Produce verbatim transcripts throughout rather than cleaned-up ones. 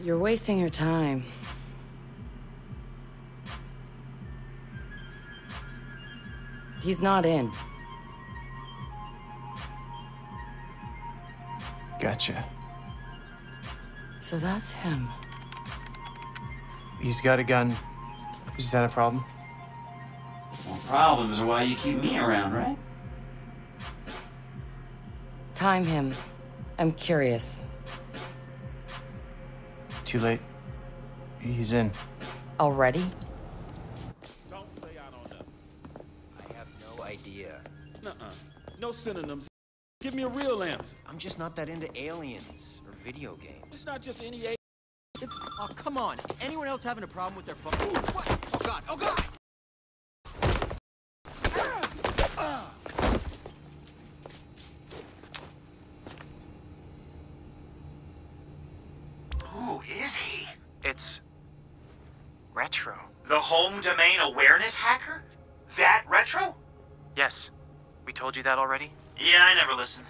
You're wasting your time. He's not in. Gotcha. So that's him. He's got a gun. Is that a problem? Well, problems are why you keep me around, right? Time him. I'm curious. Too late. He's in. Already? Don't play out on them. I have no idea. Nuh-uh. No synonyms. Give me a real answer. I'm just not that into aliens or video games. It's not just any aliens. It's... Oh, come on. Anyone else having a problem with their phone? Ooh, what? Oh, God. Oh, God! Home Domain Awareness Hacker? That retro? Yes. We told you that already? Yeah, I never listened.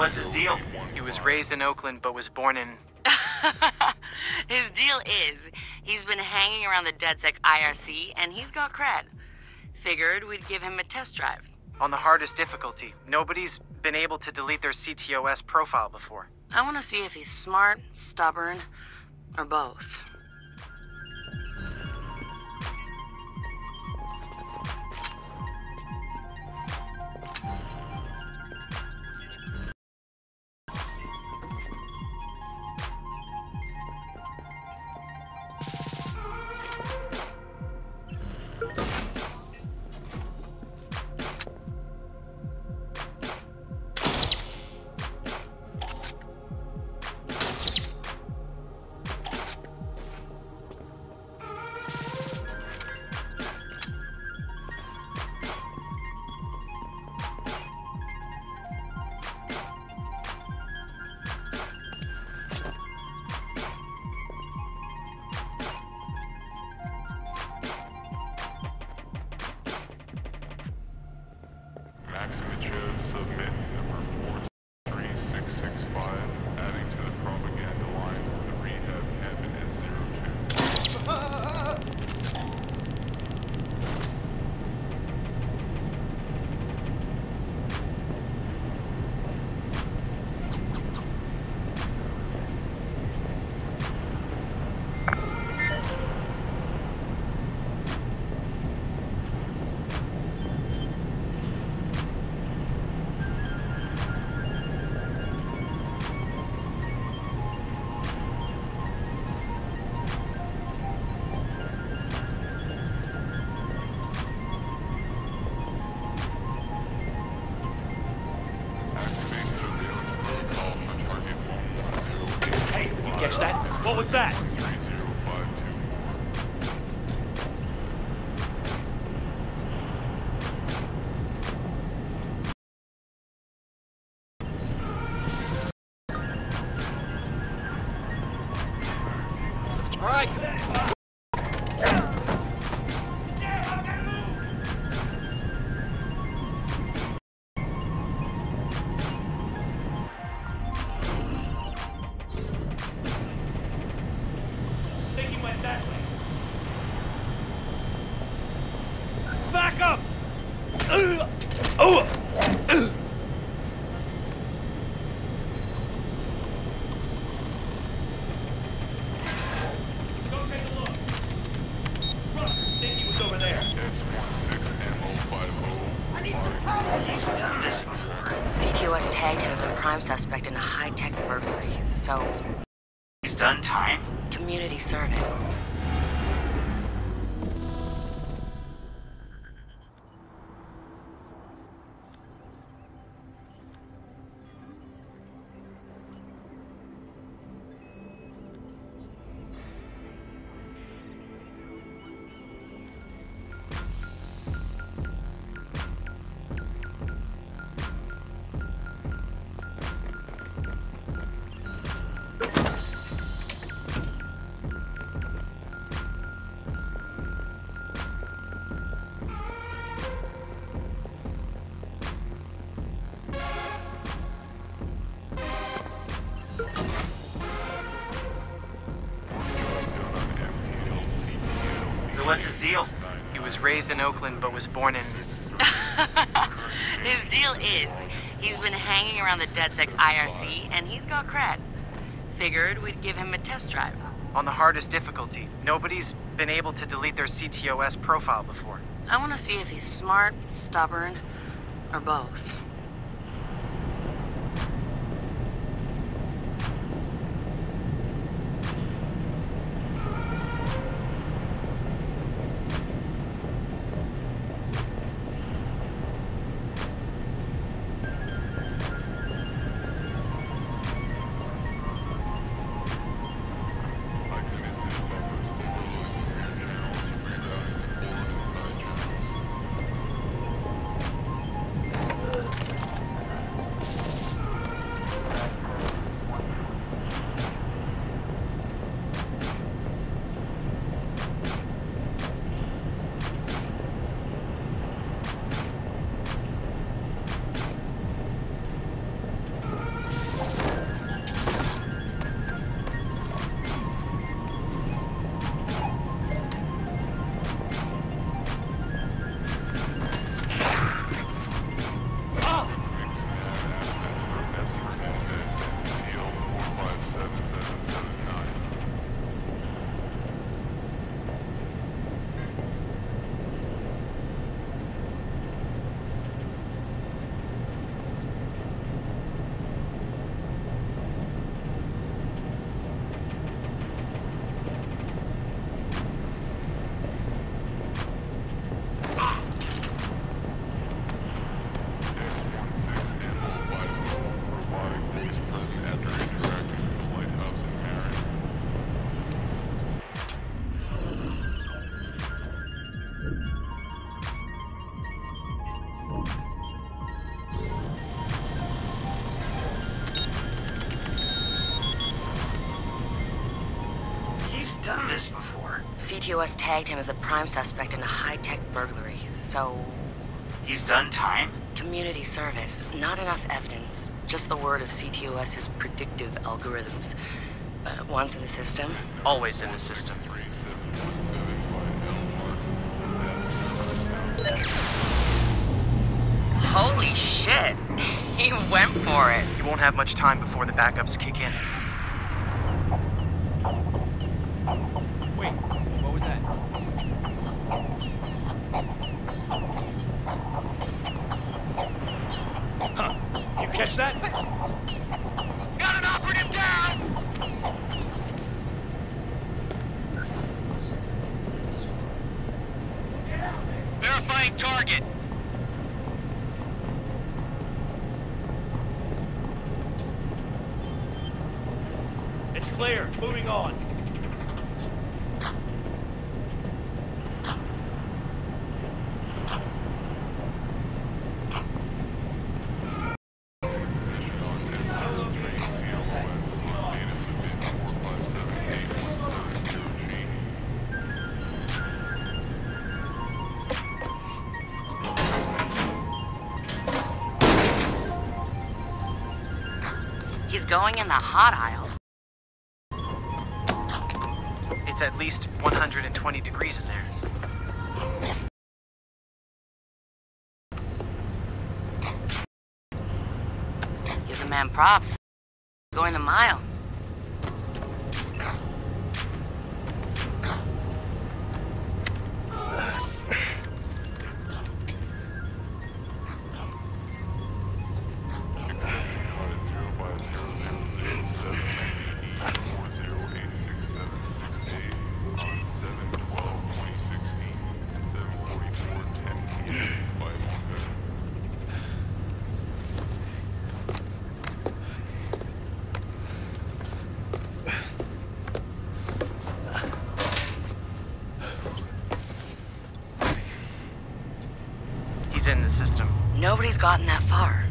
what's his deal? He was raised in Oakland, but was born in... His deal is, he's been hanging around the DedSec I R C, and he's got cred. Figured we'd give him a test drive. On the hardest difficulty. Nobody's been able to delete their C T O S profile before. I want to see if he's smart, stubborn, or both. Suspect in a high-tech burglary, so... He's done time? Community service. Raised in Oakland, but was born in... His deal is, he's been hanging around the DedSec I R C, and he's got cred. Figured we'd give him a test drive. On the hardest difficulty. Nobody's been able to delete their C T O S profile before. I want to see if he's smart, stubborn, or both. C T O S tagged him as the prime suspect in a high-tech burglary, so... He's done time? Community service. Not enough evidence. Just the word of C T O S's predictive algorithms. Uh, once in the system, always in the system. Holy shit! He went for it. You won't have much time before the backups kick in. Wait, what was that? Huh? You catch that? Got an operative down! Verifying target. It's clear. Moving on. Going in the hot aisle. It's at least one hundred twenty degrees in there. Give the man props. Going the mile. Nobody's gotten that far.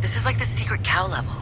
This is like the secret cow level.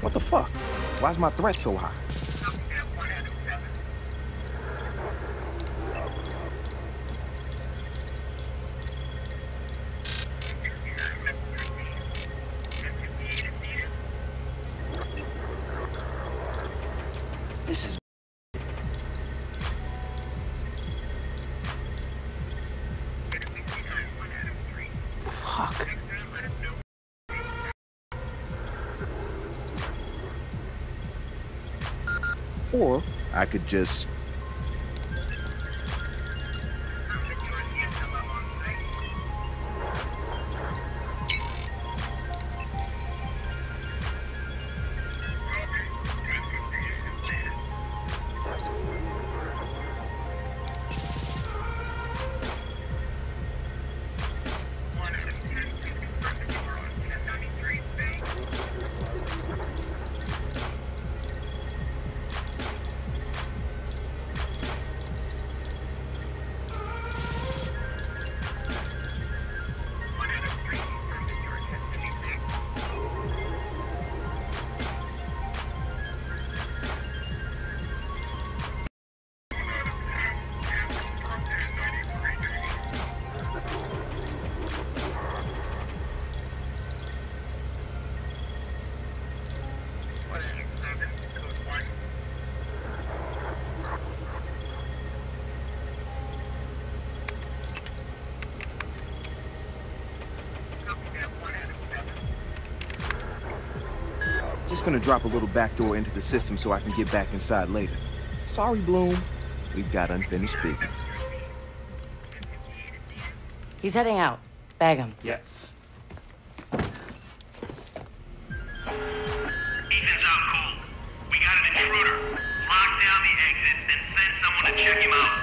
What the fuck? Why is my threat so high? This is... Or I could just... just gonna drop a little backdoor into the system so I can get back inside later. Sorry, Bloom. We've got unfinished business. He's heading out. Bag him. Yeah. Ethan's out cold. We got an intruder. Lock down the exit, then send someone to check him out.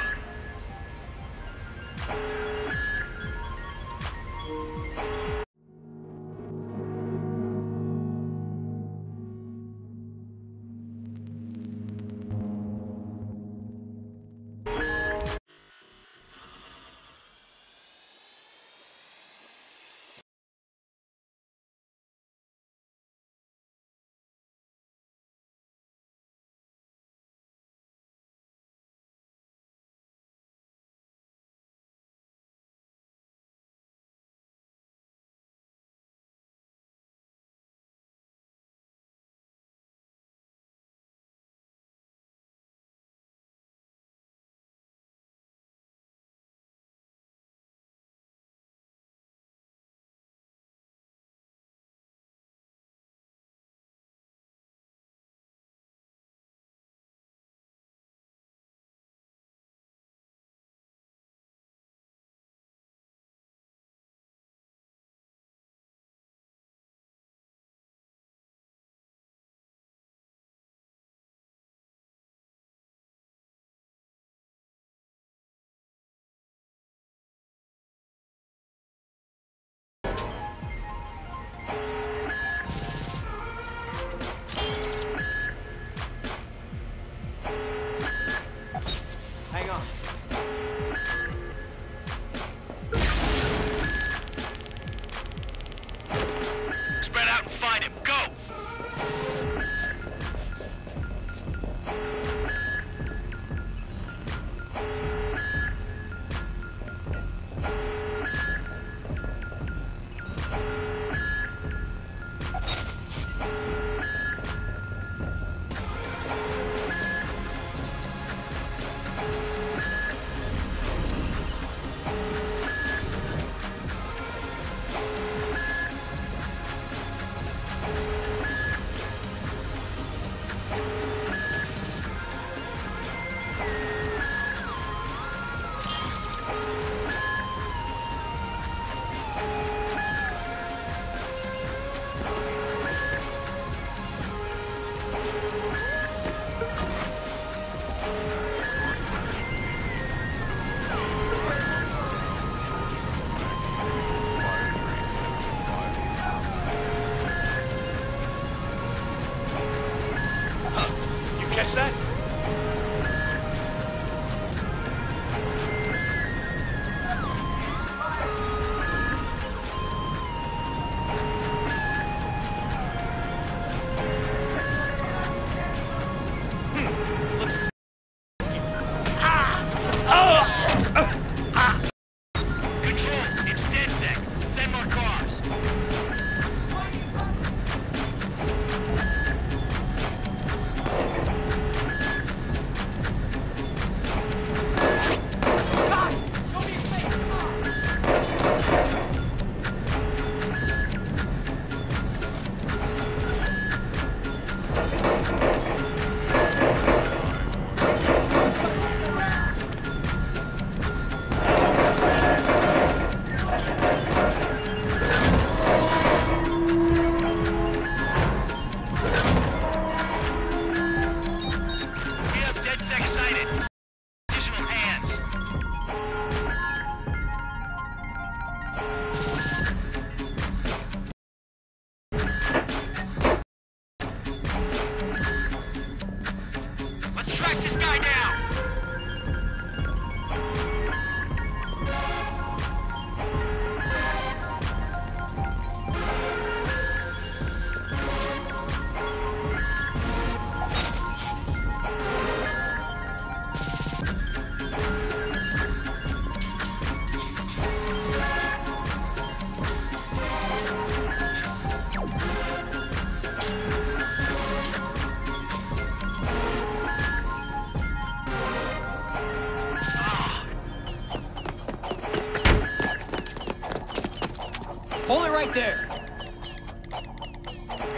Hold it right there.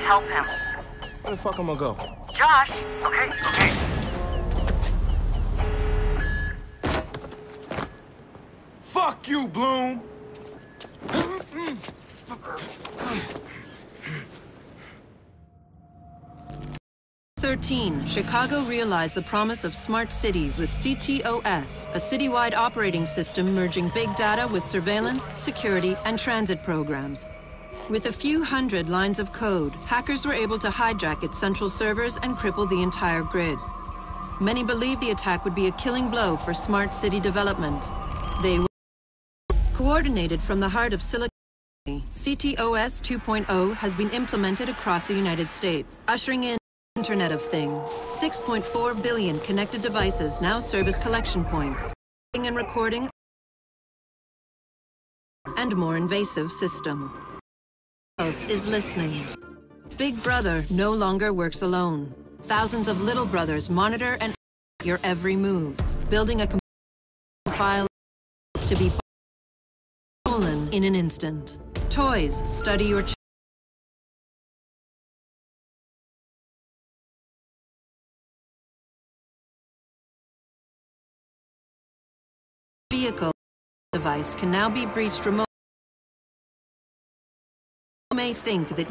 Help him. Where the fuck am I gonna go? Josh! Okay, okay. Fuck you, Bloom! thirteen, Chicago realized the promise of smart cities with C T O S, a citywide operating system merging big data with surveillance, security, and transit programs. With a few hundred lines of code, hackers were able to hijack its central servers and cripple the entire grid. Many believe the attack would be a killing blow for smart city development. They were coordinated from the heart of Silicon Valley. C T O S two point oh has been implemented across the United States, ushering in Internet of Things. six point four billion connected devices now serve as collection points, and recording and more invasive system. Else is listening. Big Brother no longer works alone. Thousands of little brothers monitor and your every move, building a profile to be stolen in an instant. Toys study your children. Vehicle device can now be breached remotely. You may think that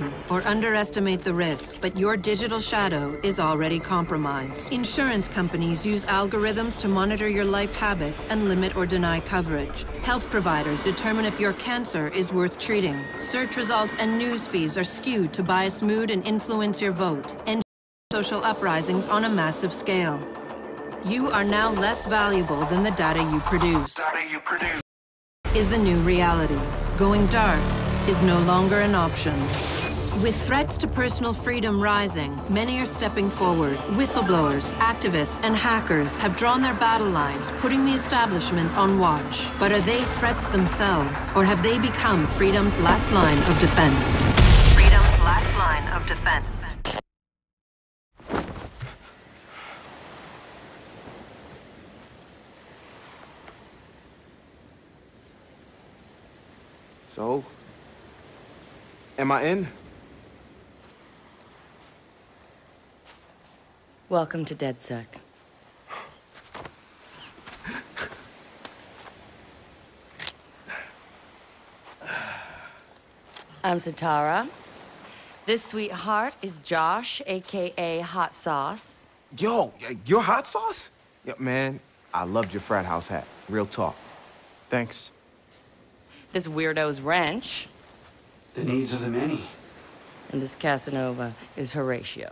you or underestimate the risk, but your digital shadow is already compromised. Insurance companies use algorithms to monitor your life habits and limit or deny coverage. Health providers determine if your cancer is worth treating. Search results and news feeds are skewed to bias mood and influence your vote, and social uprisings on a massive scale. You are now less valuable than the data you produce. Data you produce. Is the new reality. Going dark is no longer an option. With threats to personal freedom rising, many are stepping forward. Whistleblowers, activists, and hackers have drawn their battle lines, putting the establishment on watch. But are they threats themselves, or have they become freedom's last line of defense? Freedom's last line of defense. So? Am I in? Welcome to DedSec. I'm Sitara. This sweetheart is Josh, A K A Hot Sauce. Yo, you're Hot Sauce? Yeah, man, I loved your frat house hat. Real talk. Thanks. This weirdo's Wrench. The needs of the many. And this Casanova is Horatio.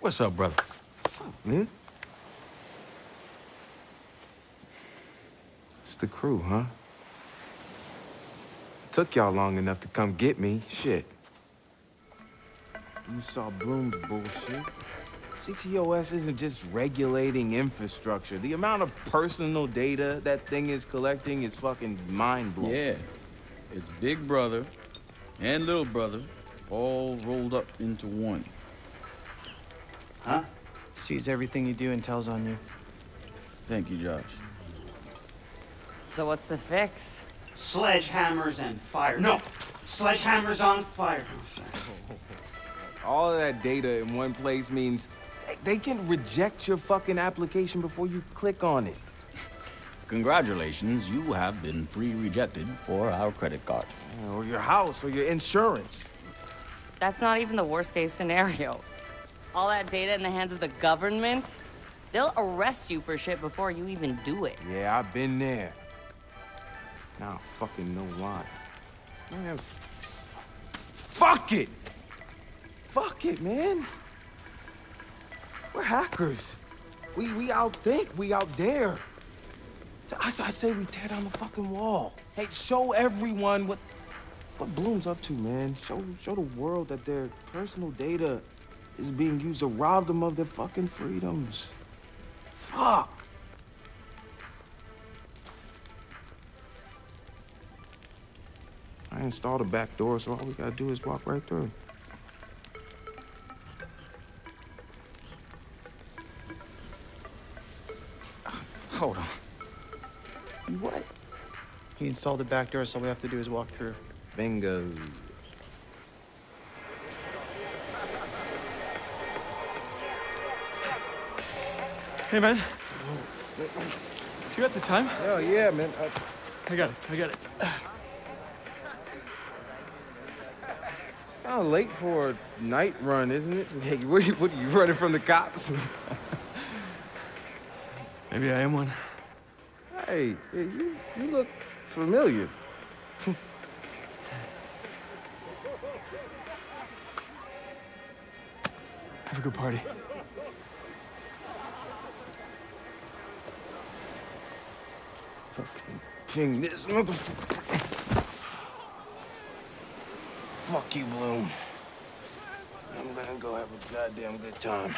What's up, brother? What's up, man? It's the crew, huh? It took y'all long enough to come get me. Shit. You saw Bloom's bullshit. C T O S isn't just regulating infrastructure. The amount of personal data that thing is collecting is fucking mind-blowing. Yeah. It's Big Brother and Little Brother, all rolled up into one. Huh? Sees everything you do and tells on you. Thank you, Josh. So what's the fix? Sledgehammers and fire. No! Sledgehammers on fire. All of that data in one place means they can reject your fucking application before you click on it. Congratulations, you have been pre-rejected for our credit card. Or your house, or your insurance. That's not even the worst-case scenario. All that data in the hands of the government, they'll arrest you for shit before you even do it. Yeah, I've been there. Now I fucking know why. Man, fuck it! Fuck it, man. We're hackers. We, we outthink, we outdare. I, I say we tear down the fucking wall. Hey, show everyone what what Bloom's up to, man. Show show the world that their personal data is being used to rob them of their fucking freedoms. Fuck. I installed a back door, so all we gotta do is walk right through. Hold on. What? He installed the back door, so all we have to do is walk through. Bingo. Hey, man. Do you got the time? Oh, yeah, man. I, I got it. I got it. It's kind of late for a night run, isn't it? Hey, what are you, what are you running from the cops? Maybe I am one. Hey, you, you look familiar. Have a good party. Fucking ping this motherfucker. Fuck you, Bloom. I'm gonna go have a goddamn good time.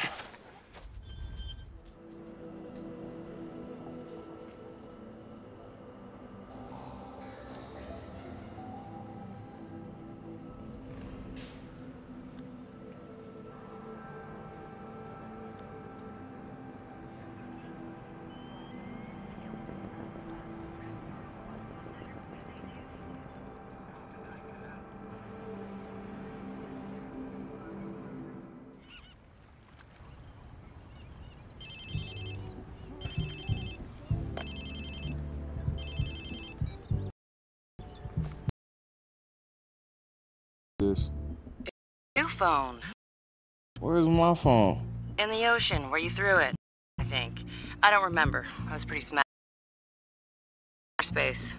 New phone. Where's my phone? In the ocean, where you threw it, I think. I don't remember. I was pretty smashed. Space.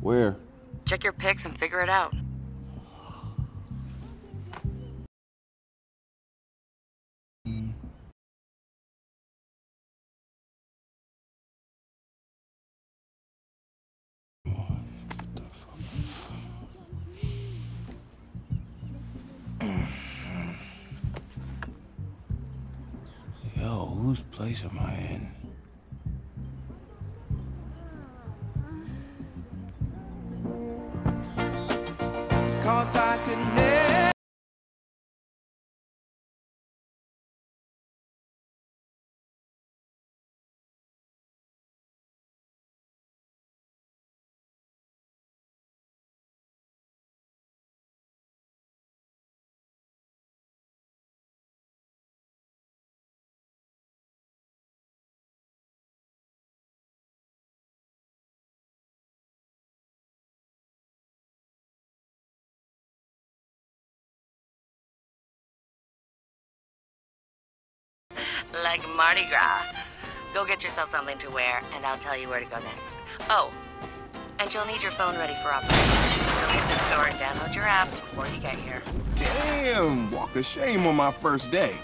Where? Check your pics and figure it out. Whose place am I in? Cause I could never. Like Mardi Gras. Go get yourself something to wear, and I'll tell you where to go next. Oh, and you'll need your phone ready for operation, so hit the store and download your apps before you get here. Damn, walk of shame on my first day.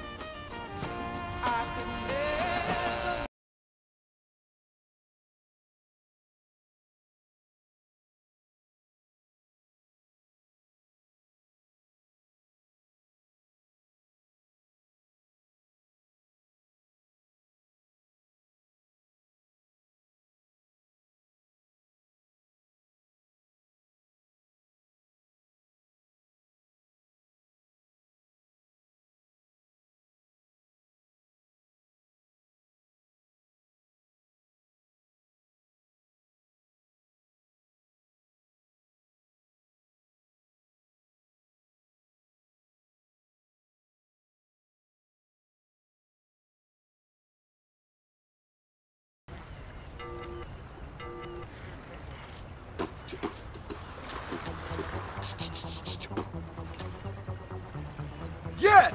Yes!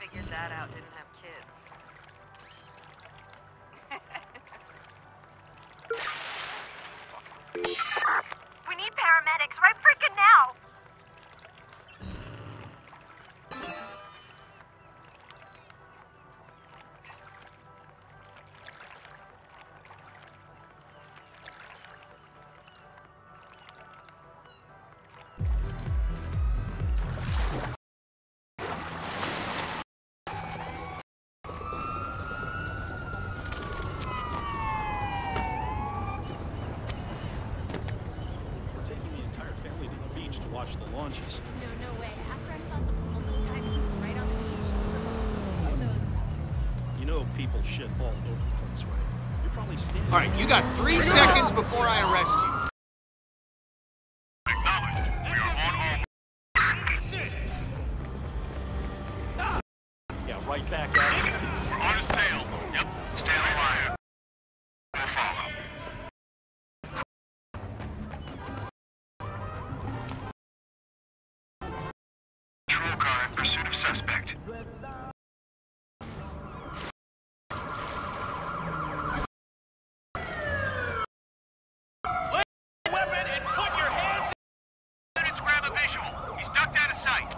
Figured that out, didn't have kids. We need paramedics right freaking now! watch the launches. No, no way. After I saw some homeless guy right on the beach, it was so stuck. You know people shit all over the place, right? You're probably standing. All right, you got three seconds before I arrest you. Right back at it. We're on his tail. Yep. Stand alive. We'll follow. Patrol car in pursuit of suspect. Lay your weapon and put your hands in. Let's grab a visual. He's ducked out of sight.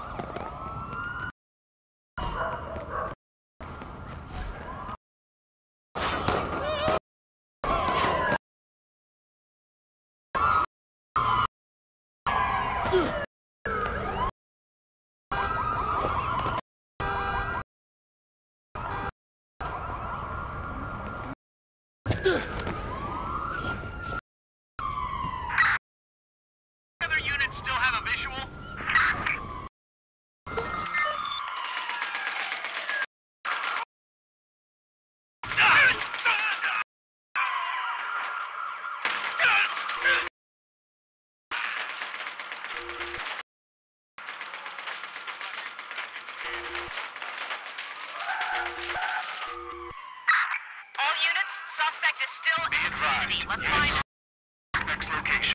Let's find him. Next location.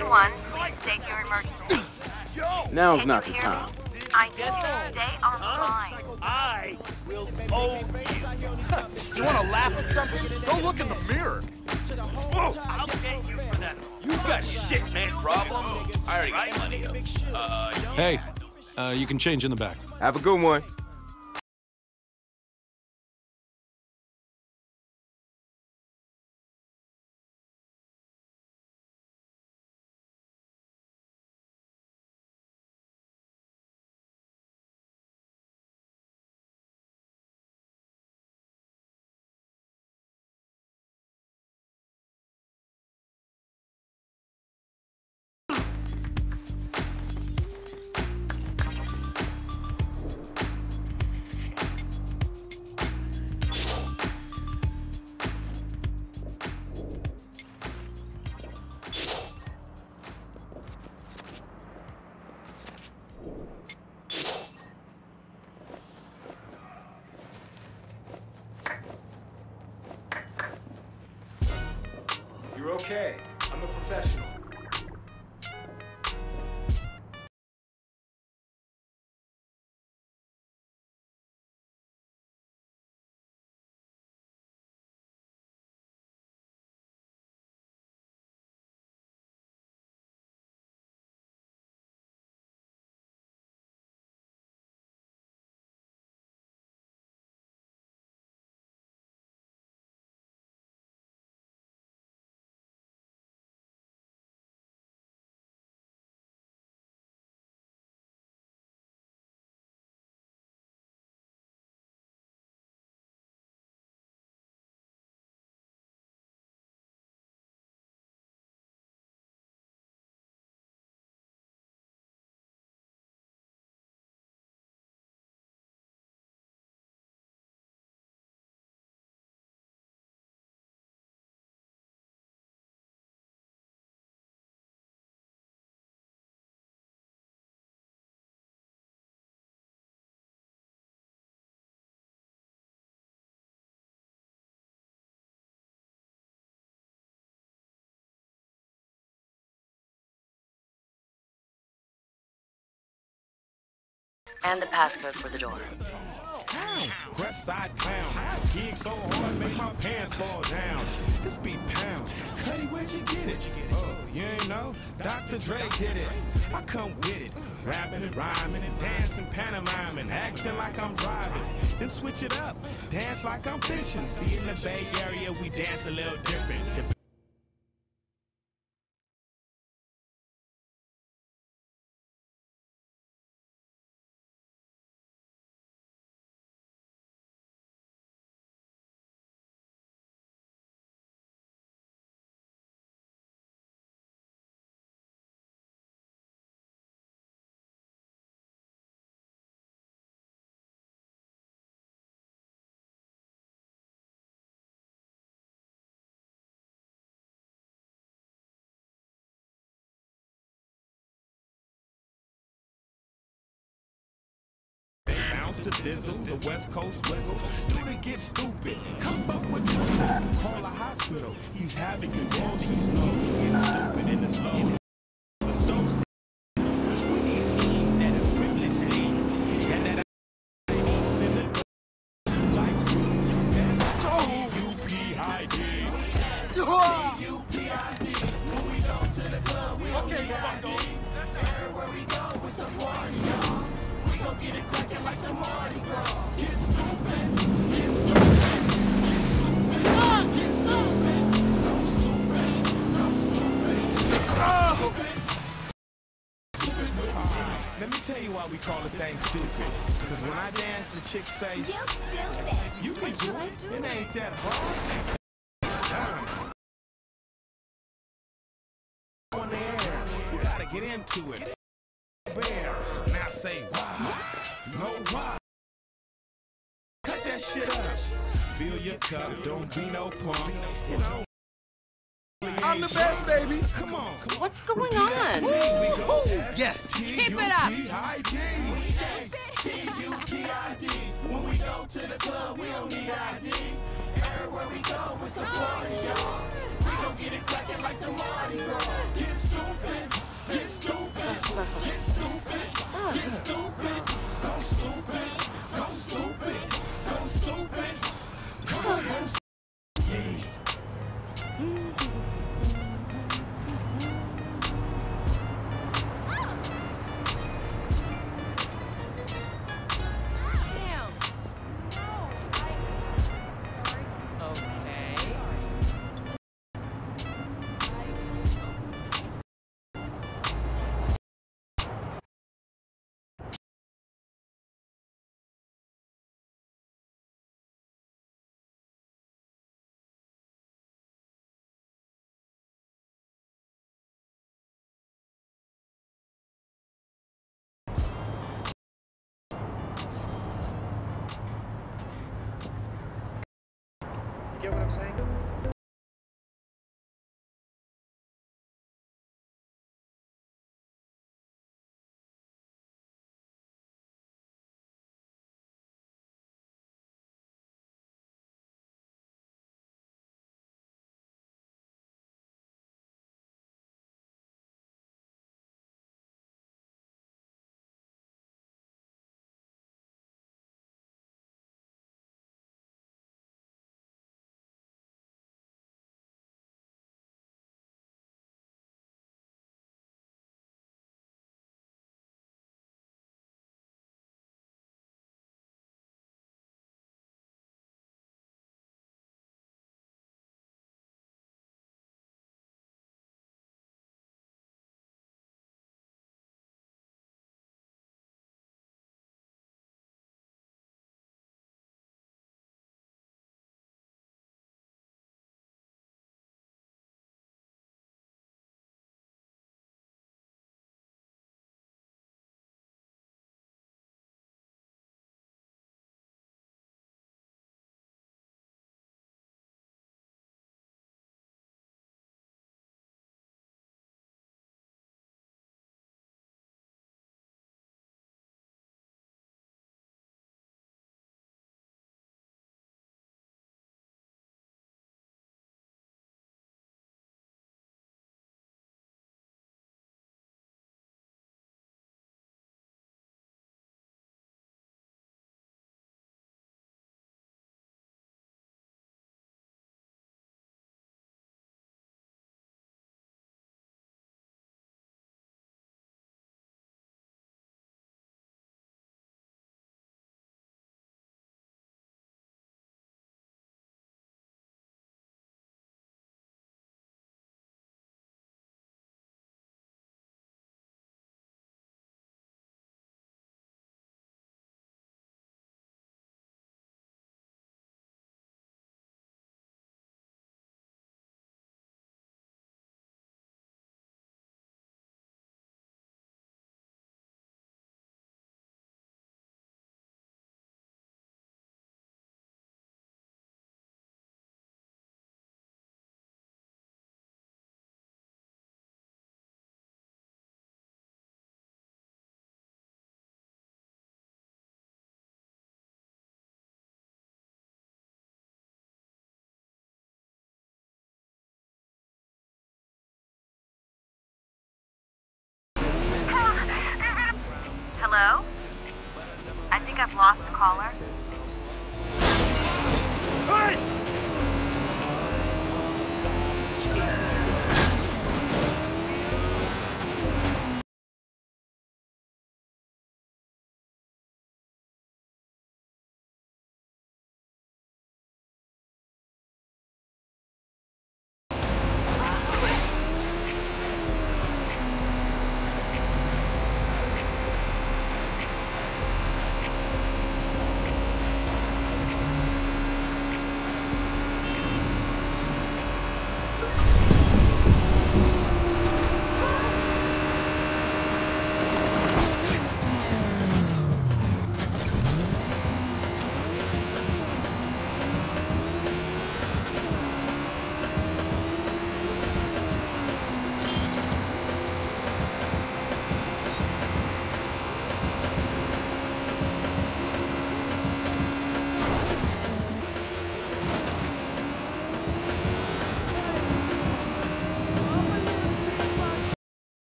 nine one one, please state your emergency. Now's not the time. I need you to stay online. I will owe you. You want to laugh at something? Go look in the mirror. Whoa, I'll get you for that. You got shit, man, problem. I already got money up. Uh, hey, uh, you can change in the back. Have a good one. Okay, I'm a professional. And the passcode for the door. West side clown. Gig so hard, make my pants fall down. This beat pounds. Cuddy, where'd you get it? Oh, you ain't know? Doctor Dre did it. I come with it. Rapping and rhyming and dancing, pantomiming, acting like I'm driving. Then switch it up. Dance like I'm fishing. See, in the Bay Area, we dance a little different. The to dizzle, the West Coast whistle. Do they get stupid? Come up with truth. Call a hospital. He's having convulsions. No, he's getting stupid in this low. The stove's we need him that a privileged thing. And that I in the like S T U P I D. S T U P I D. When we go to the club, we don't need I D. Everywhere we go, it's a party, y'all. We gon' get it crackin' like the Mardi Gras. Get stupid, get stupid, get stupid, get stupid. Don't stupid, don't stupid, don't stupid. Stupid with me. Let me tell you why we call a thing stupid. Cause when I dance, the chicks say, you stupid. You can do it, it ain't that hard. On the air, you gotta get into it. Bear. Now say why, no why. Cut that shit up. Fill your cup, don't be no punk. You know, I'm the best, baby. Come on. Come on. What's going on? Yes. Keep it up. T U P I D. When we go to the club, we don't need I D. Everywhere we go, it's a party, y'all. We gon' get it crackin' like like the Mardi Gras. Get stupid, get stupid, get stupid, get stupid. Go stupid, go stupid, go stupid. Come on, go stupid. You get what I'm saying?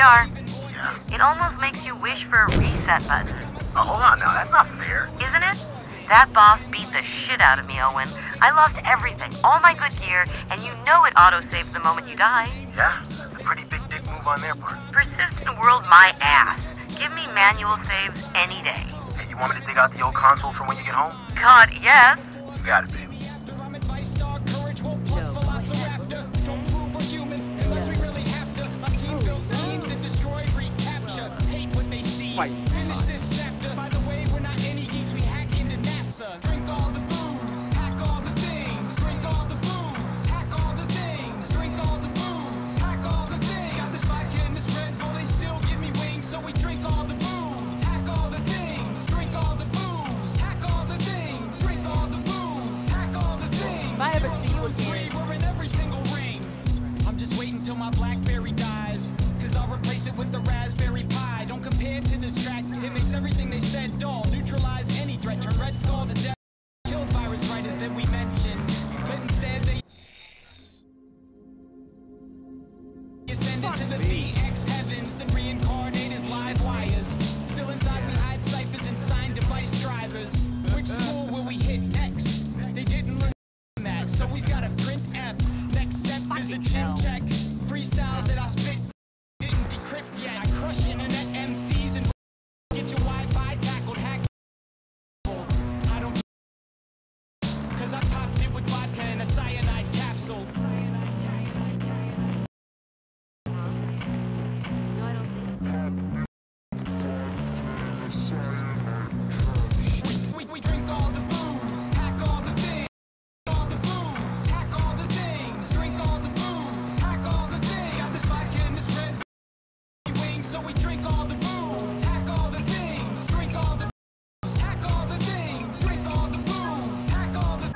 are. Yeah. It almost makes you wish for a reset button. Oh, hold on now, that's not fair. Isn't it? That boss beat the shit out of me, Owen. I lost everything, all my good gear, and you know it auto-saves the moment you die. Yeah, that's a pretty big dick move on their part. Persistent world my ass. Give me manual saves any day. Hey, you want me to dig out the old console from when you get home? God, yes. You got it, baby. Finish this chapter. By the way, we're not any geeks. We hack into NASA. Drink all the booze. Hack all the things. Drink all the booze. Hack all the things. Drink all the booze. Hack all the things. Got this vodka and this Red Bull. They still give me wings, so we drink all the booze. Hack all the things. Drink all the booze. Hack all the things. Drink all the booze. Hack all the things. If I ever see you again, we're in every single ring. I'm just waiting till my BlackBerry dies, cause I'll replace it with the Raspberry Pi. Don't compare to this track, it makes everything they said dull. Neutralize any threat, turn Red Skull to death. Kill virus writers that we mentioned, but instead they ascend into the V X heavens, then reincarnate as live wires. Still inside we hide ciphers and sign device drivers. Which school will we hit next? They didn't learn that, so we've got a print app. Next step is a gym check. Freestyles that I spit decrypt yet. I crush internet M Cs and get your Wi-Fi tackled, hack. I don't, cause I popped it with vodka and a cyanide capsule. No, I don't think so. We, we, we drink all the booze, hack all the things. So we drink all the booze, hack all the things, drink all the booze, hack all the things, drink all the booze, hack all the.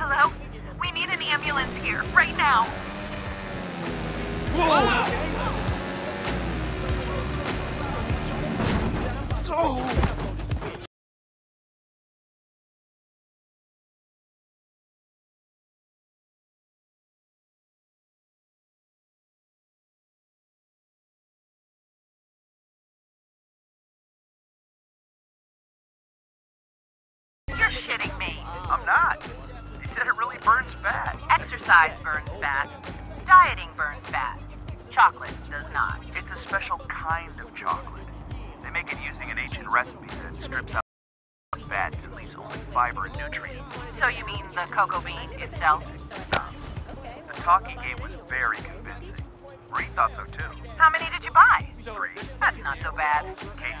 Hello? We need an ambulance here, right now. Whoa! Oh. You're shitting me. I'm not. It really burns fat. Exercise burns fat. Dieting burns fat. Chocolate does not. It's It's a special kind of chocolate. They make it using an ancient recipe that strips out fats and leaves only fiber and nutrients. So you mean the cocoa bean itself? The talkie game was very convincing. Bree thought so too. How many did you buy? Three. That's not so bad. Kate.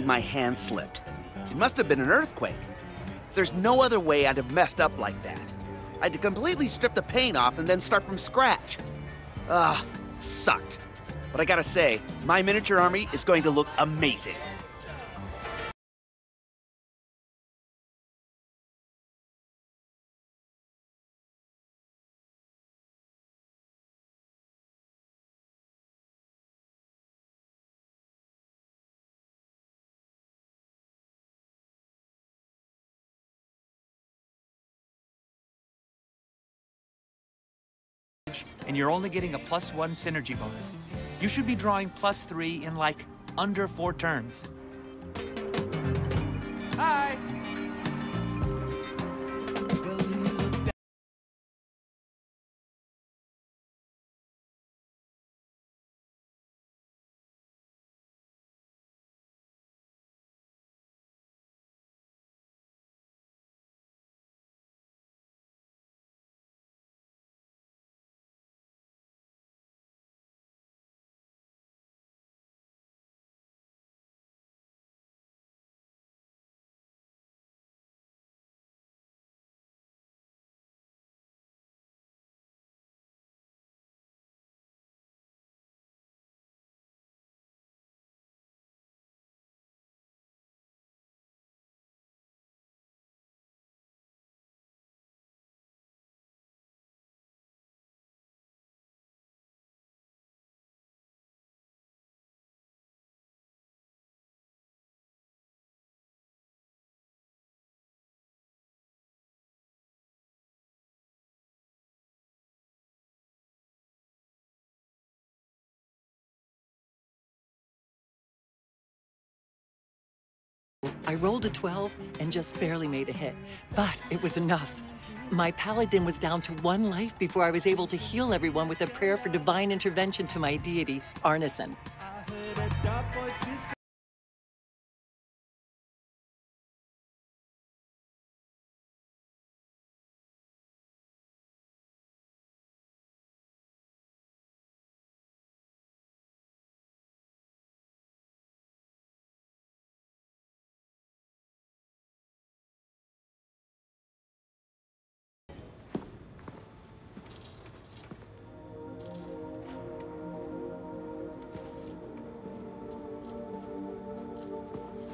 My hand slipped. It must have been an earthquake. There's no other way I'd have messed up like that. I had to completely strip the paint off and then start from scratch. Ugh, it sucked. But I gotta say, my miniature army is going to look amazing. And you're only getting a plus one synergy bonus. You should be drawing plus three in, like, under four turns. Hi! I rolled a twelve and just barely made a hit, but it was enough. My paladin was down to one life before I was able to heal everyone with a prayer for divine intervention to my deity, Arneson.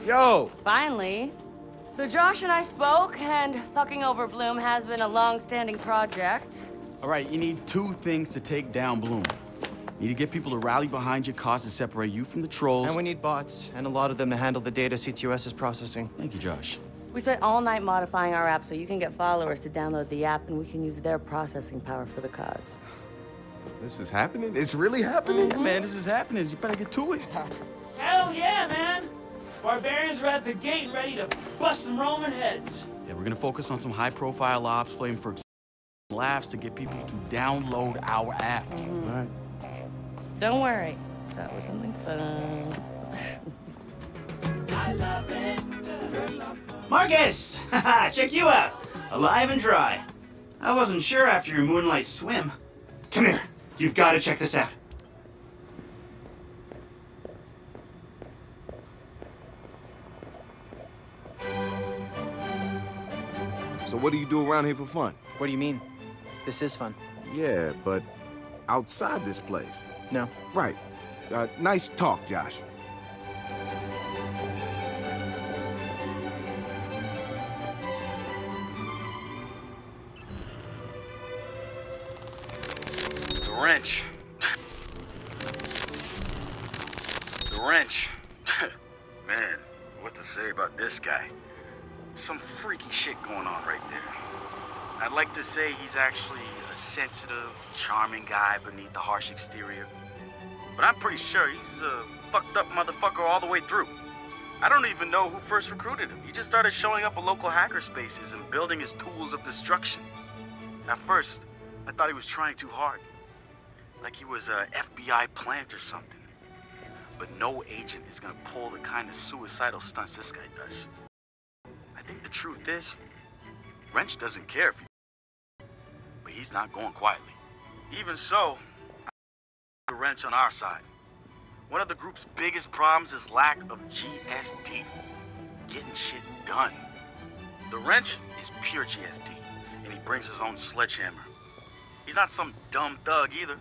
Yo! Finally. So Josh and I spoke, and fucking over Bloom has been a long-standing project. All right, you need two things to take down Bloom. You need to get people to rally behind your cause to separate you from the trolls. And we need bots, and a lot of them to handle the data C T O S is processing. Thank you, Josh. We spent all night modifying our app so you can get followers to download the app, and we can use their processing power for the cause. This is happening? It's really happening? Mm-hmm. Man, this is happening. You better get to it. Hell yeah, man! Barbarians are at the gate and ready to bust some Roman heads. Yeah, we're gonna focus on some high-profile ops, playing for laughs to get people to download our app. Mm-hmm. All right. Don't worry. So it was something fun. I love it. Marcus, check you out, alive and dry. I wasn't sure after your moonlight swim. Come here. You've got to check this out. So what do you do around here for fun? What do you mean? This is fun. Yeah, but outside this place? No. Right. Uh, nice talk, Josh. The wrench. The wrench. Man, what to say about this guy? Some freaky shit going on right there. I'd like to say he's actually a sensitive, charming guy beneath the harsh exterior. But I'm pretty sure he's a fucked up motherfucker all the way through. I don't even know who first recruited him. He just started showing up at local hacker spaces and building his tools of destruction. At first, I thought he was trying too hard. Like he was an F B I plant or something. But no agent is gonna pull the kind of suicidal stunts this guy does. I think the truth is, Wrench doesn't care if you, but he's not going quietly. Even so, I have the wrench on our side. One of the group's biggest problems is lack of G S D. Getting shit done. The Wrench is pure G S D, and he brings his own sledgehammer. He's not some dumb thug either.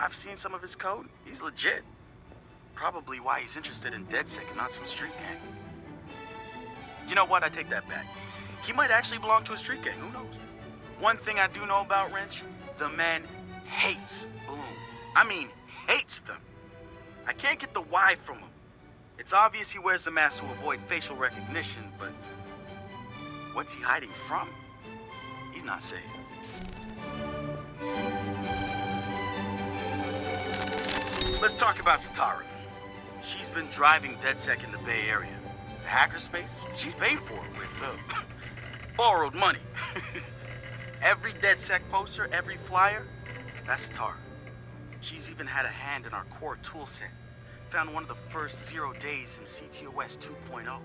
I've seen some of his code. He's legit. Probably why he's interested in DedSec and not some street gang. You know what? I take that back. He might actually belong to a street gang. Who knows? One thing I do know about Wrench, the man hates Bloom. I mean, hates them. I can't get the why from him. It's obvious he wears the mask to avoid facial recognition, but what's he hiding from? He's not safe. Let's talk about Sitara. She's been driving DedSec in the Bay Area. The hackerspace? She's paying for it with uh, borrowed money. Every DedSec poster, every flyer, that's Sitara. She's even had a hand in our core toolset. Found one of the first zero days in C T O S two point oh.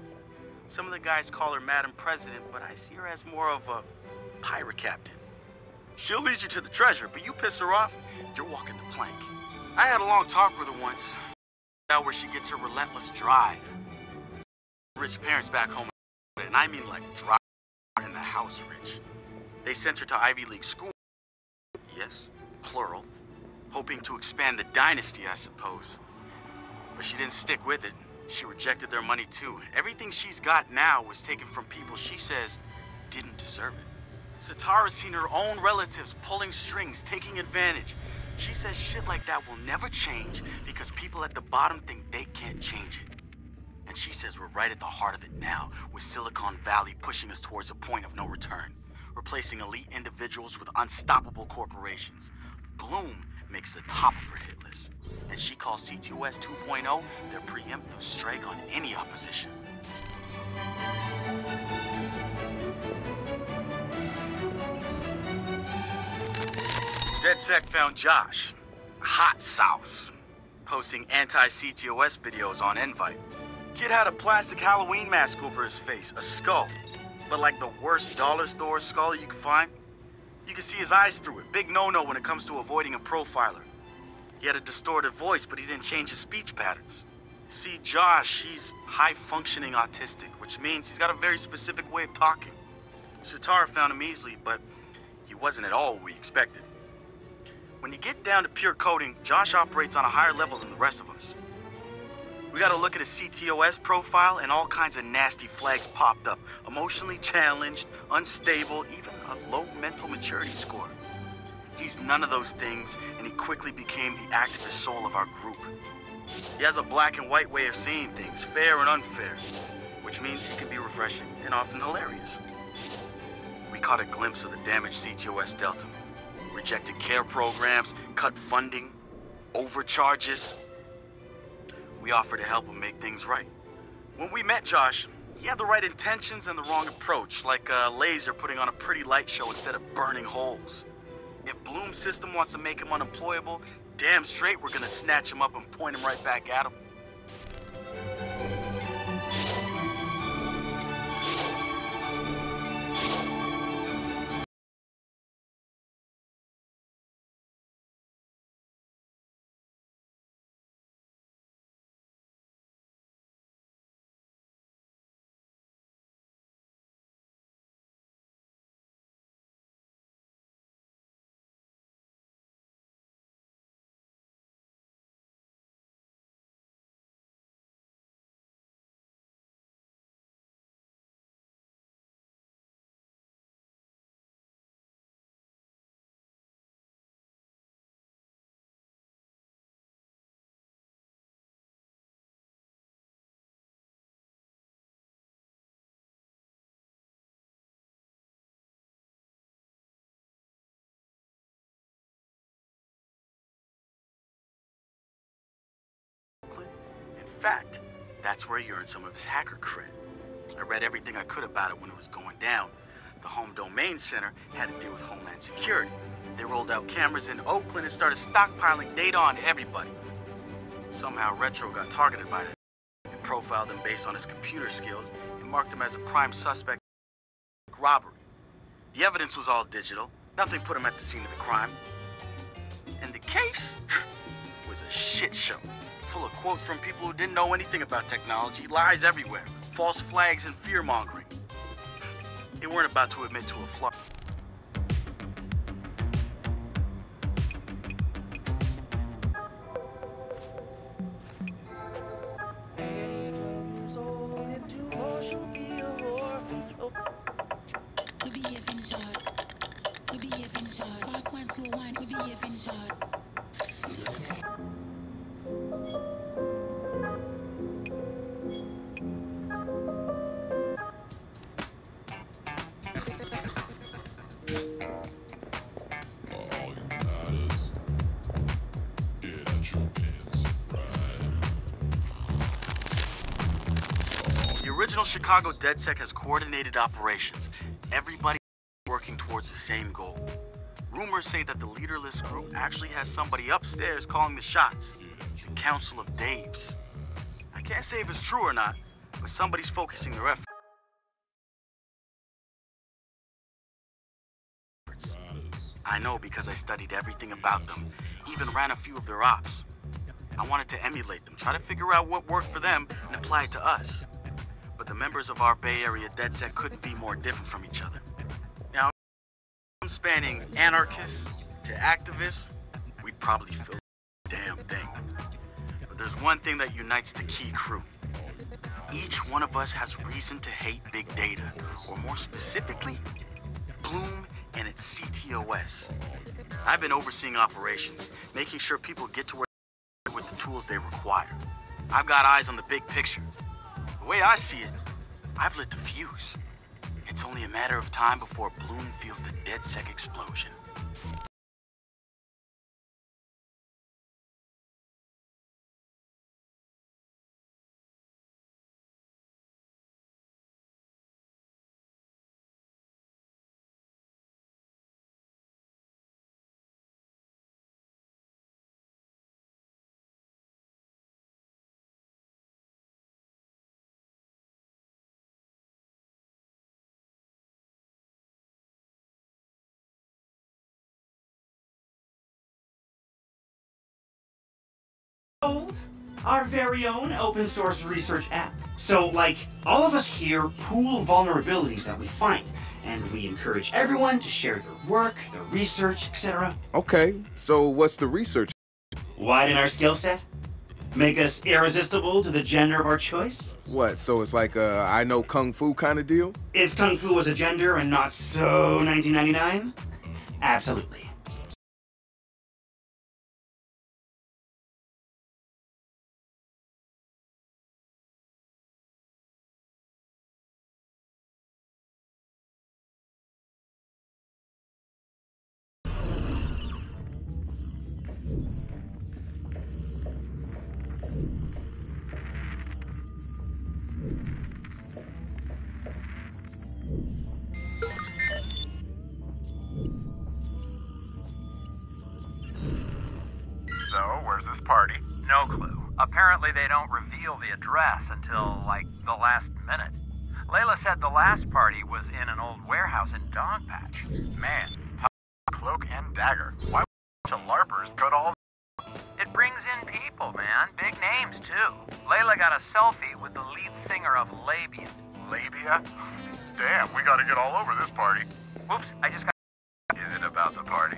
Some of the guys call her Madam President, but I see her as more of a pirate captain. She'll lead you to the treasure, but you piss her off, you're walking the plank. I had a long talk with her once, where she gets her relentless drive. Rich parents back home, and I mean like drive in the house rich. They sent her to Ivy League school, yes, plural, hoping to expand the dynasty, I suppose. But she didn't stick with it. She rejected their money too. Everything she's got now was taken from people she says didn't deserve it. Sitara's seen her own relatives pulling strings, taking advantage. She says shit like that will never change because people at the bottom think they can't change it. And she says we're right at the heart of it now, with Silicon Valley pushing us towards a point of no return, replacing elite individuals with unstoppable corporations. Bloom makes the top of her hit list, and she calls C T O S two point oh their preemptive strike on any opposition. DedSec found Josh, Hot Sauce, posting anti-C T O S videos on Invite. Kid had a plastic Halloween mask over his face, a skull, but like the worst dollar store skull you can find. You can see his eyes through it. Big no-no when it comes to avoiding a profiler. He had a distorted voice, but he didn't change his speech patterns. See, Josh, he's high-functioning autistic, which means he's got a very specific way of talking. Sitara found him easily, but he wasn't at all what we expected. When you get down to pure coding, Josh operates on a higher level than the rest of us. We got a look at his C T O S profile, and all kinds of nasty flags popped up. Emotionally challenged, unstable, even a low mental maturity score. He's none of those things, and he quickly became the activist soul of our group. He has a black and white way of seeing things, fair and unfair, which means he can be refreshing and often hilarious. We caught a glimpse of the damage C T O S dealt him. Rejected care programs, cut funding, overcharges. We offered to help him make things right. When we met Josh, he had the right intentions and the wrong approach, like a laser putting on a pretty light show instead of burning holes. If Bloom's system wants to make him unemployable, damn straight we're gonna snatch him up and point him right back at him. In fact, that's where you earn some of his hacker cred. I read everything I could about it when it was going down. The Home Domain Center had to deal with Homeland Security. They rolled out cameras in Oakland and started stockpiling data on everybody. Somehow Retro got targeted by it. It profiled him based on his computer skills and marked him as a prime suspect in robbery. The evidence was all digital. Nothing put him at the scene of the crime. And the case was a shit show. full of quotes from people who didn't know anything about technology, lies everywhere, false flags and fear-mongering. They weren't about to admit to a flaw. Chicago DedSec has coordinated operations. Everybody working towards the same goal. Rumors say that the leaderless group actually has somebody upstairs calling the shots. The Council of Daves. I can't say if it's true or not, but somebody's focusing their efforts. I know because I studied everything about them, even ran a few of their ops. I wanted to emulate them, try to figure out what worked for them and apply it to us. But the members of our Bay Area DedSec couldn't be more different from each other. Now, I'm spanning anarchists to activists, we'd probably fill the damn thing. But there's one thing that unites the key crew. Each one of us has reason to hate big data, or more specifically, Bloom and its C T O S. I've been overseeing operations, making sure people get to work with the tools they require. I've got eyes on the big picture. The way I see it, I've lit the fuse. It's only a matter of time before Bloom feels the DedSec explosion. Our very own open source research app. So, like, all of us here pool vulnerabilities that we find, and we encourage everyone to share their work, their research, et cetera. Okay, so what's the research? Widen our skill set? Make us irresistible to the gender of our choice? What, so it's like a I know Kung Fu kind of deal? If Kung Fu was a gender and not so nineteen ninety-nine? Absolutely. They don't reveal the address until, like, the last minute. Layla said the last party was in an old warehouse in Dogpatch. Man, top cloak and dagger. Why would the LARPers go to all the... It brings in people, man. Big names, too. Layla got a selfie with the lead singer of Labia. Labia? Damn, we gotta get all over this party. Whoops, I just got... Is it about the party?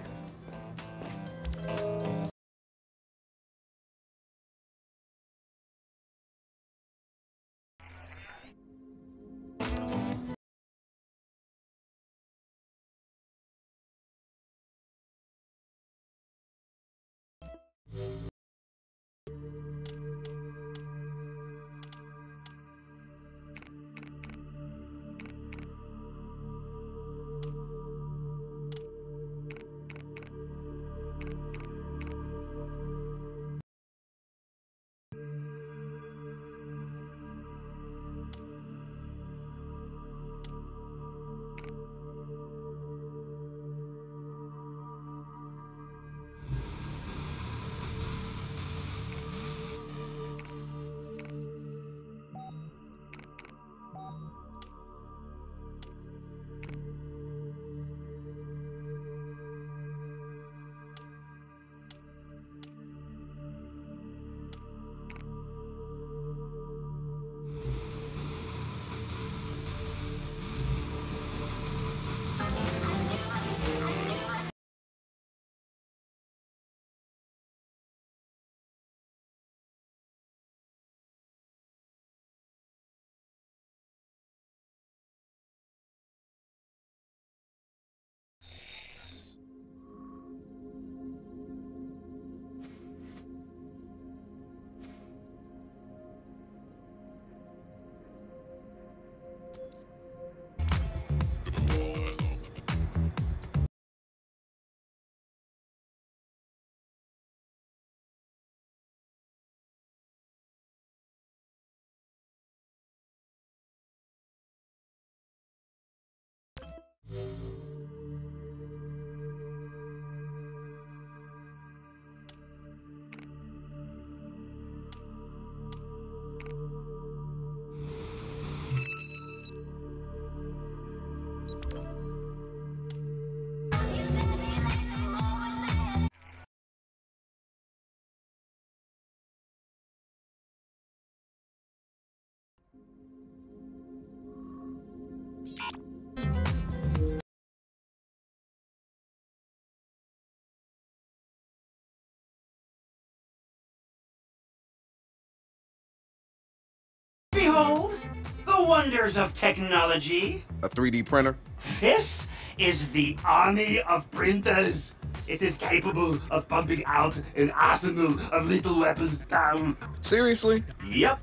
behold, the wonders of technology. A three D printer? This is the army of printers. It is capable of pumping out an arsenal of lethal weapons down. Seriously? Yep.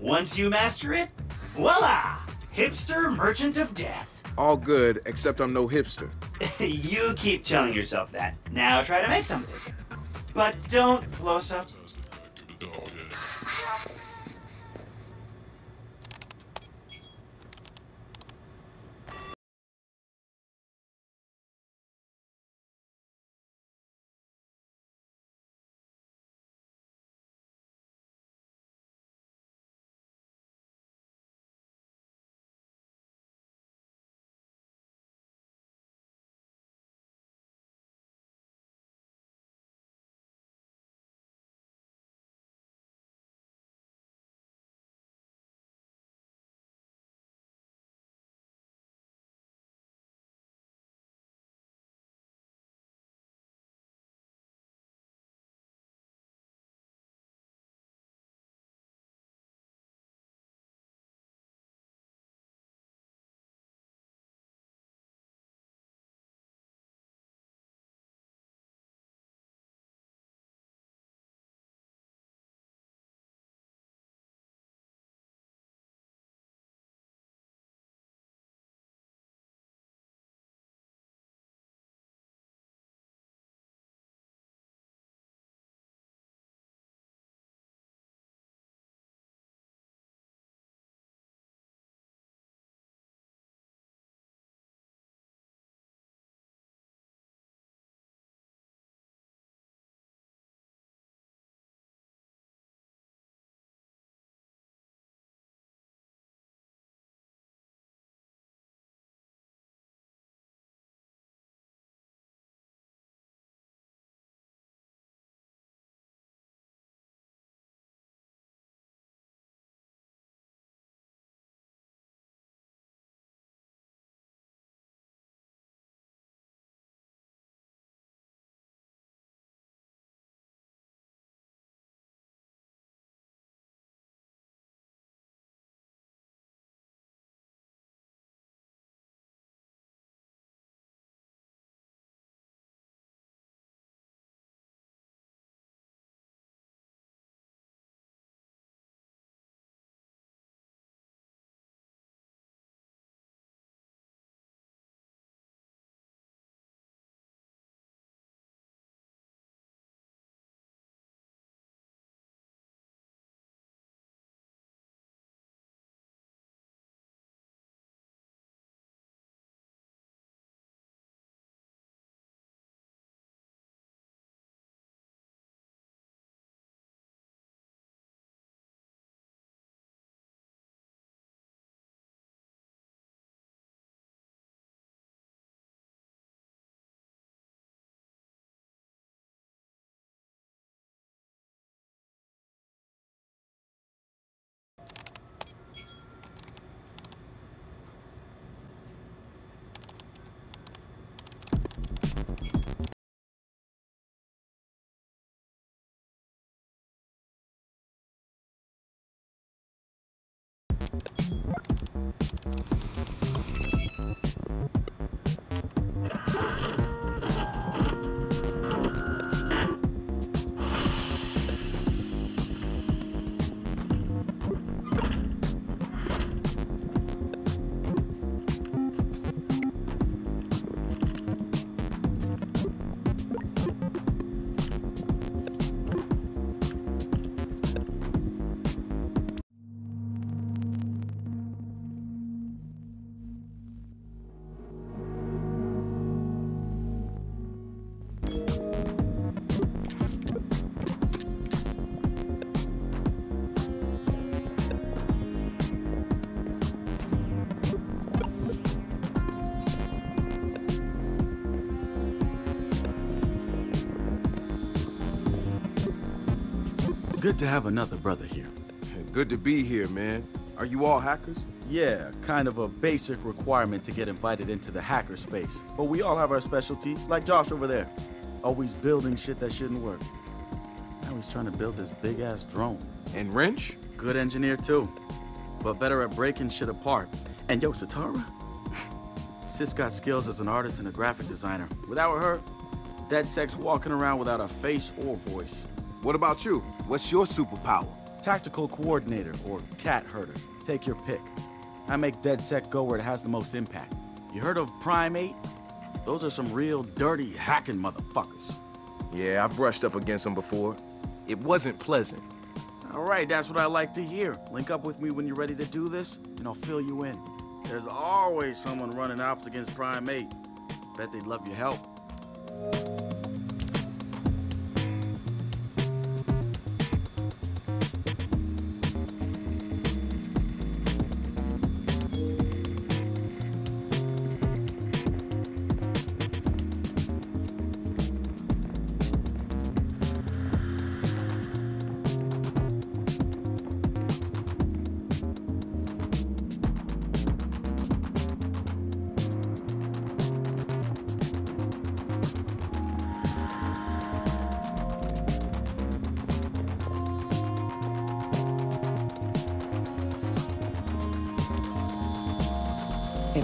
Once you master it, voila! Hipster merchant of death. All good, except I'm no hipster. You keep telling yourself that. Now try to make something. But don't close up. Good to have another brother here. Good to be here, man. Are you all hackers? Yeah, kind of a basic requirement to get invited into the hacker space. But we all have our specialties, like Josh over there. Always building shit that shouldn't work. Now he's trying to build this big-ass drone. And Wrench? Good engineer, too. but better at breaking shit apart. And yo, Sitara? Sis got skills as an artist and a graphic designer. Without her, DedSec's walking around without a face or voice. What about you? What's your superpower? Tactical coordinator or cat herder. Take your pick. I make DedSec go where it has the most impact. You heard of Prime eight? Those are some real dirty, hacking motherfuckers. Yeah, I brushed up against them before. It wasn't pleasant. All right, that's what I like to hear. Link up with me when you're ready to do this, and I'll fill you in. There's always someone running ops against Prime eight. Bet they'd love your help.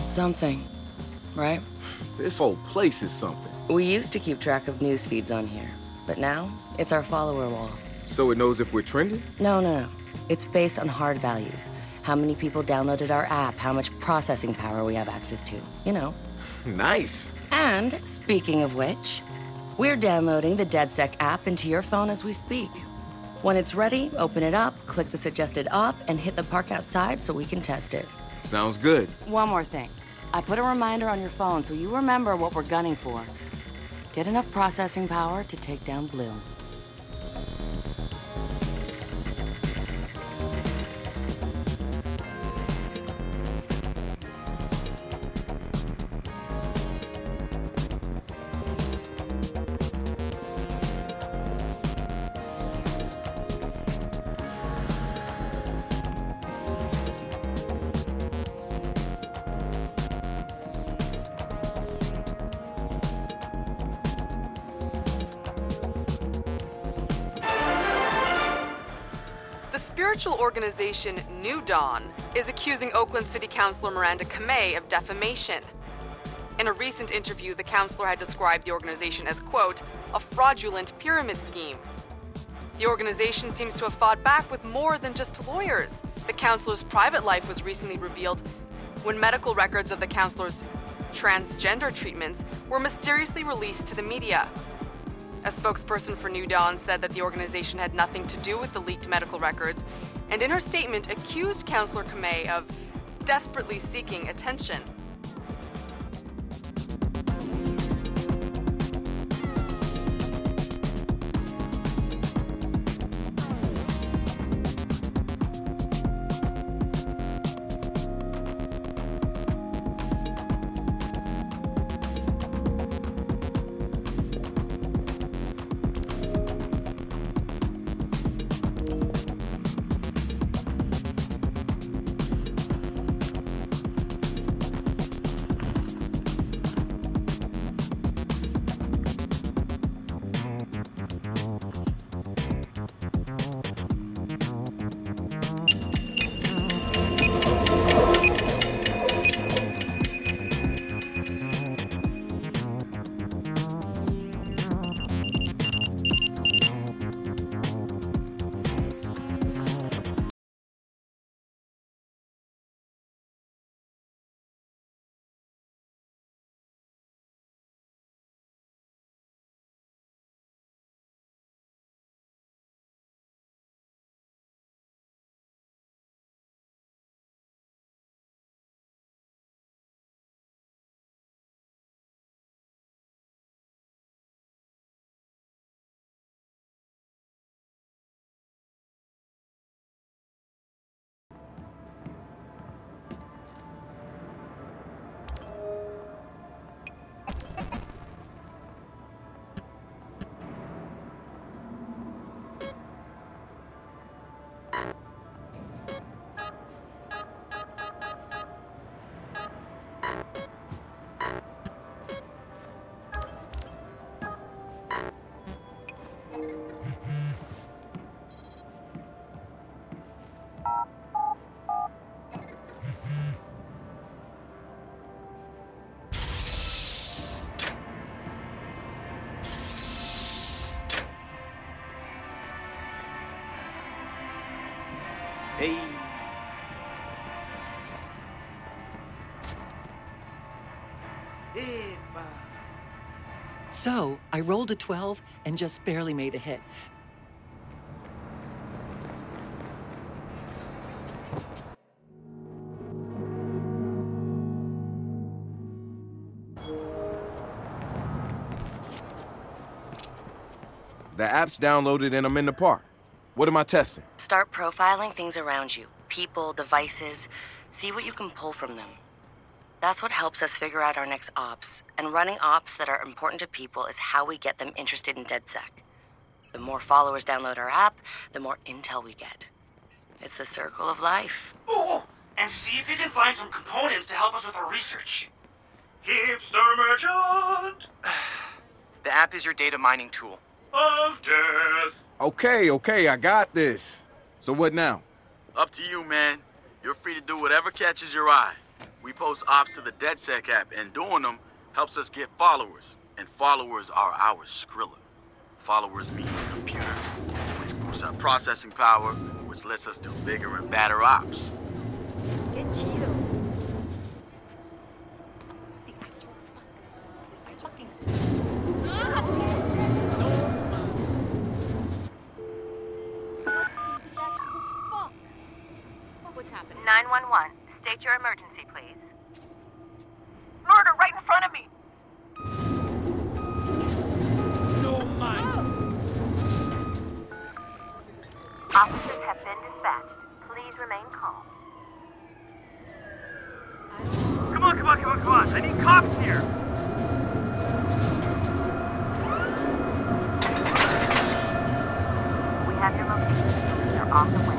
Something, right? This whole place is something. We used to keep track of news feeds on here, but now it's our follower wall. So it knows if we're trending? No, no, no. It's based on hard values. How many people downloaded our app, how much processing power we have access to, you know. Nice. And speaking of which, we're downloading the DedSec app into your phone as we speak. When it's ready, open it up, click the suggested op, and hit the park outside so we can test it. Sounds good. One more thing. I put a reminder on your phone so you remember what we're gunning for. Get enough processing power to take down Bloom. Organization New Dawn is accusing Oakland City Councilor Miranda Kamei of defamation. In a recent interview, the councilor had described the organization as, quote, a fraudulent pyramid scheme. The organization seems to have fought back with more than just lawyers. The councilor's private life was recently revealed when medical records of the councilor's transgender treatments were mysteriously released to the media. A spokesperson for New Dawn said that the organization had nothing to do with the leaked medical records, and in her statement accused Councilor Kamei of desperately seeking attention. Hey. So, I rolled a twelve and just barely made a hit. The app's downloaded and I'm in the park. What am I testing? Start profiling things around you. People, devices. See what you can pull from them. That's what helps us figure out our next ops. And running ops that are important to people is how we get them interested in DedSec. The more followers download our app, the more intel we get. It's the circle of life. Ooh, and see if you can find some components to help us with our research. Hipster merchant! The app is your data mining tool. Of death. Okay, okay, I got this. So what now? Up to you, man. You're free to do whatever catches your eye. We post ops to the DedSec app, and doing them helps us get followers. And followers are our Skrilla. Followers mean computers, which boosts our processing power, which lets us do bigger and badder ops. Get Cheeto. The actual fuck. This is fucking serious. nine one one, state your emergency, please. Murder right in front of me! No mind! Officers have been dispatched. Please remain calm. Come on, come on, come on, come on! I need cops here! We have your location. They're on the way.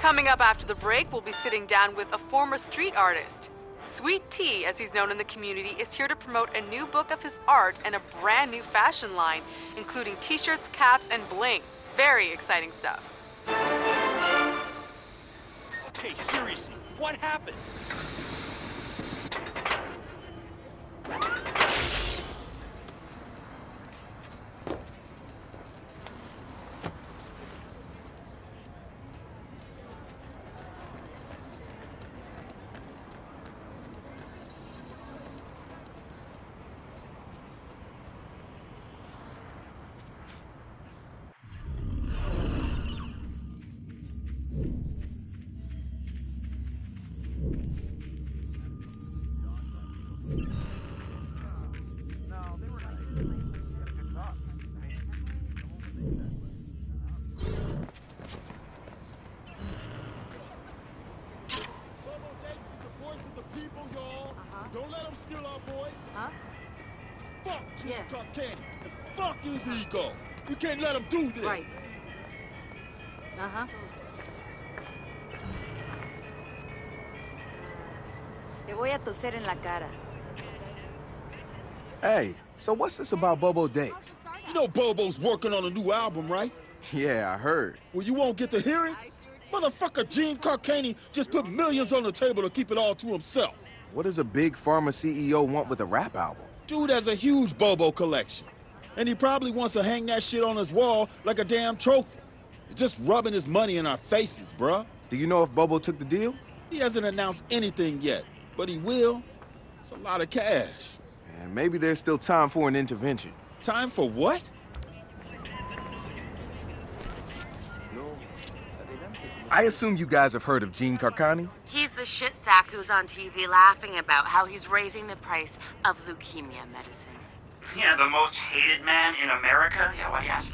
Coming up after the break, we'll be sitting down with a former street artist. Sweet T, as he's known in the community, is here to promote a new book of his art and a brand new fashion line, including t-shirts, caps, and bling. Very exciting stuff. Okay, seriously, what happened? Ego. You can't let him do this. Right. Uh-huh. Te voy a toser en la cara. Hey, so what's this about Bobo Daves? You know Bobo's working on a new album, right? Yeah, I heard. Well, you won't get to hear it? Motherfucker Gene Carcani just put millions on the table to keep it all to himself. What does a big pharma C E O want with a rap album? Dude has a huge Bobo collection. And he probably wants to hang that shit on his wall like a damn trophy. Just rubbing his money in our faces, bruh. Do you know if Bobo took the deal? He hasn't announced anything yet, but he will. It's a lot of cash. And maybe there's still time for an intervention. Time for what? I assume you guys have heard of Gene Carcani? He's the shitsack who's on T V laughing about how he's raising the price of leukemia medicine. Yeah, the most hated man in America? Yeah, why yes?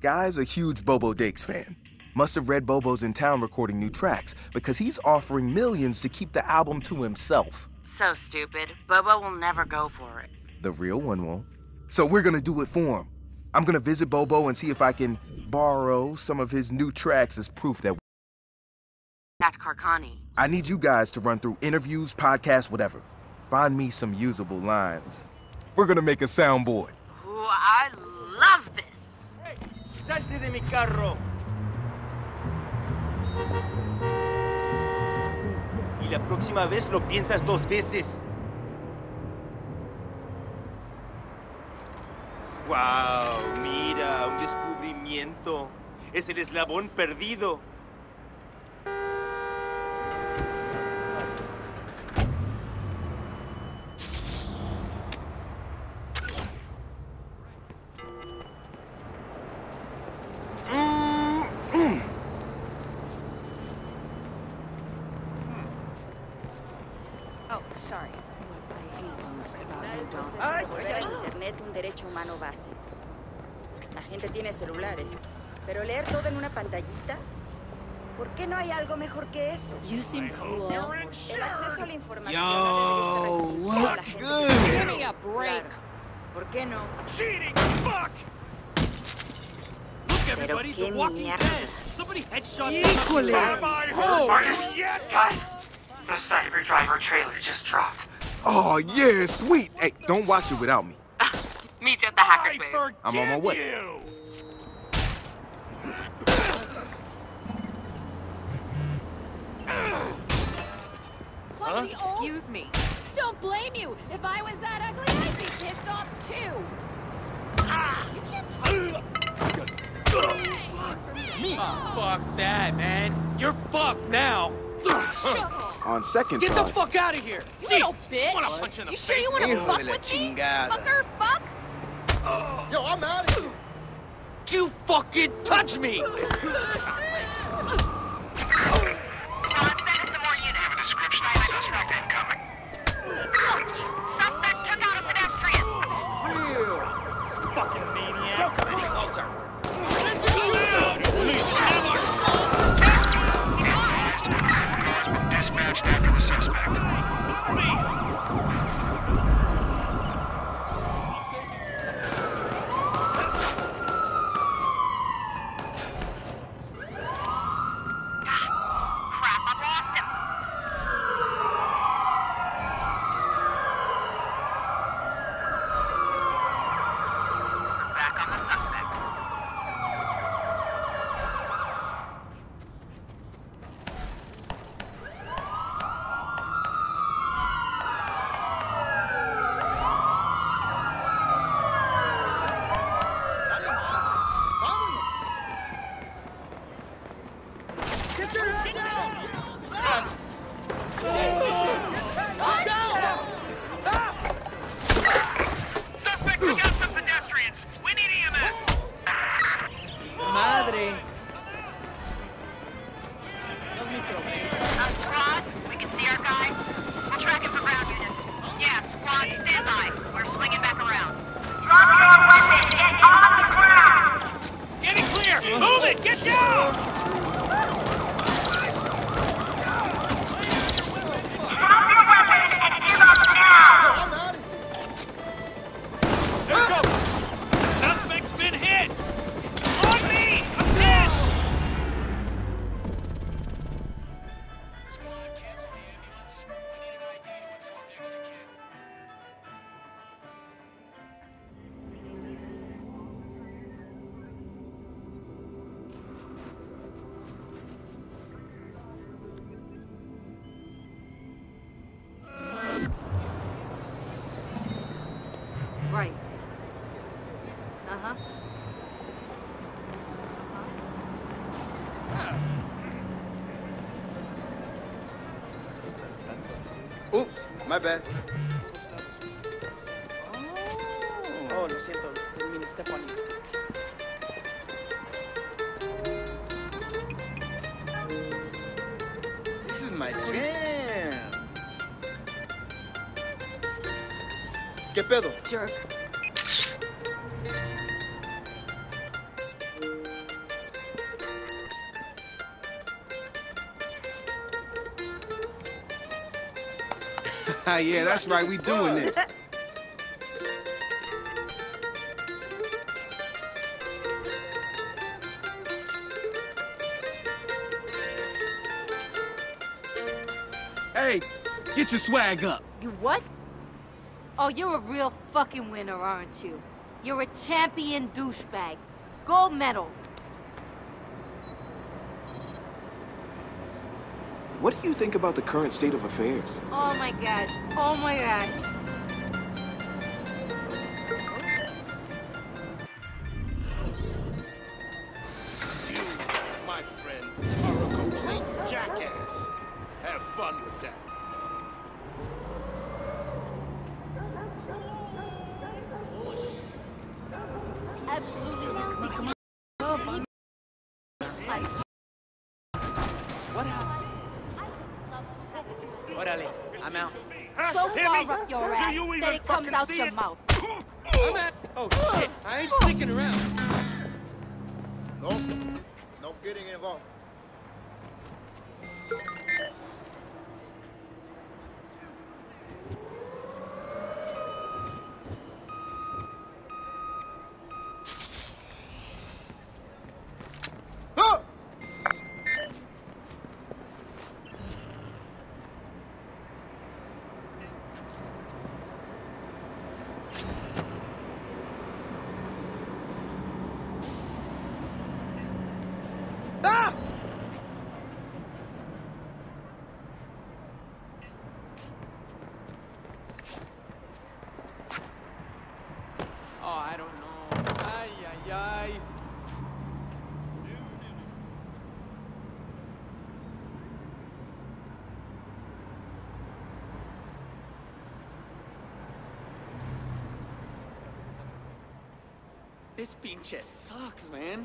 Guy's a huge Bobo Dakes fan. Must have read Bobo's in town recording new tracks, because he's offering millions to keep the album to himself. So stupid. Bobo will never go for it. The real one won't. So we're gonna do it for him. I'm gonna visit Bobo and see if I can borrow some of his new tracks as proof that we're at Carcani. I need you guys to run through interviews, podcasts, whatever. Find me some usable lines. We're gonna make a soundboard. Ooh, I love this. Hey, salte de mi carro. Y la próxima vez lo piensas dos veces. Wow, mira, un descubrimiento. Es el eslabón perdido. La gente tiene celulares, pero leer todo en una pantallita, ¿por qué no hay algo mejor que eso? You seem cool. El acceso a la información. Yo, what's good? Give me a break. ¿Por qué no? Cheating, fuck! Look everybody, the walking dead. Somebody headshot equally. Marcus, yeah, guys. The Cyber Driver trailer just dropped. Oh yeah, sweet. Hey, don't watch it without me. Meet you at the hacker space. I'm on my way. You. Huh? Excuse me. Don't blame you. If I was that ugly, I'd be pissed off too. Ah. You can't talk to me. Me. Oh, fuck that, man. You're fucked now. On second thought. Get the fuck out of here. You little bitch. You sure you want to fuck with me? Fucker, fuck. Yo, I'm out of here! You fucking touch me! John, send us some more units. Have a description of suspect incoming. Fuck you! Suspect took out a pedestrian! Real! Fucking maniac! Don't come any closer! This is real! Leave! Have our phone! Be advised, a vehicle has been dispatched after the suspect. Follow me! My bad. Oh, lo siento. Didn't mean to step on you. This is my my jams. ¿Qué pedo? Jerk. Yeah, that's right. We doing this. Hey, get your swag up. You what? Oh, you're a real fucking winner, aren't you? You're a champion douchebag. Gold medal. What do you think about the current state of affairs? Oh my gosh, oh my gosh. This pinche sucks, man.